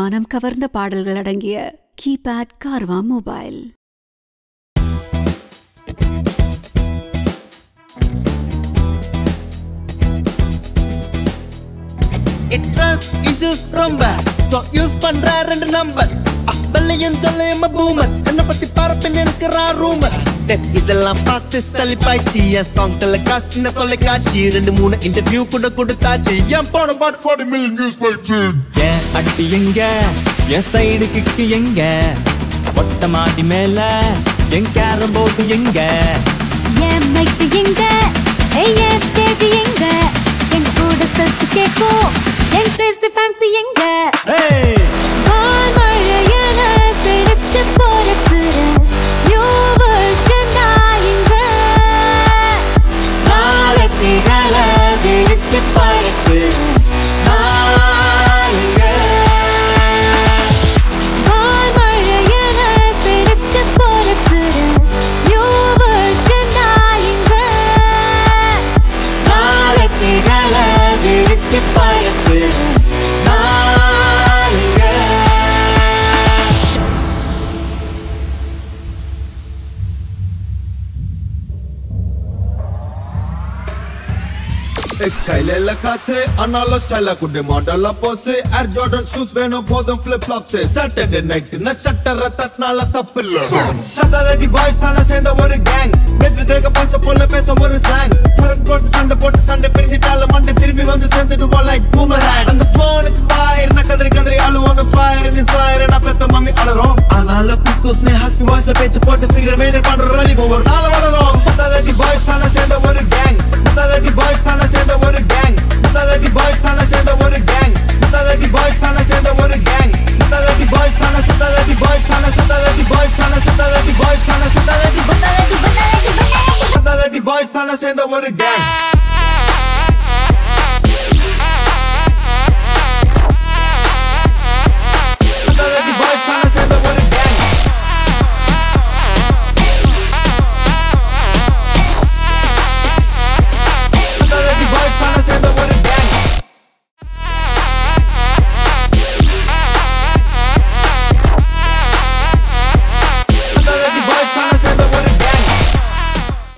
மனம் கவர்ந்த பாடல்கள் அடங்கிய கீபேட் கார்வா mobile. Trust issues from back, so use pandra rendu number. Abbalayum thollayum boomer, enna patti parapin irukra rumor. Idella paathu salipaichiya song thala castina tholle kaachi rendu moonu interview kuda kudutaachi. Yam pona about 40 million views paichu. Yeah atti enga, yes side kick enga. Otta maadi mela, yen carom board enga. Yeah mic enga, hey yeah stage enga. Yen kuda sattu kekko. Yen crazy fancy enga. Hey. All my years, it's a forever. New version enga. Alati gala, it's a forever. Kailella kase, anala styla kude modela pose. Air Jordan shoes veno bodum flip flops. Saturday night na shattera tatnala tappilla. Saturday boys thana senda oru gang. Beddu theka pasa polla pesa oru slang. Sarak potu sanda potu sande pirthi tala mande thirumbi vandu sendu ball like boomerang. And the phone fire na kadri kadri alu on the fire and fire na petta mummy alaro. Anala pisko sne husky voice na pecha potu finger made pandu rally over. Nala valaro. Saturday boys thana senda oru gang. Saturday boys thana senda oru gang. Mutaladi boys thana senda oru gang. Mutaladi boys thana senda oru gang. Mutaladi boys thana Saturday boys thana Saturday boys thana Saturday boys thana Saturday boys thana Saturday boys thana senda oru gang.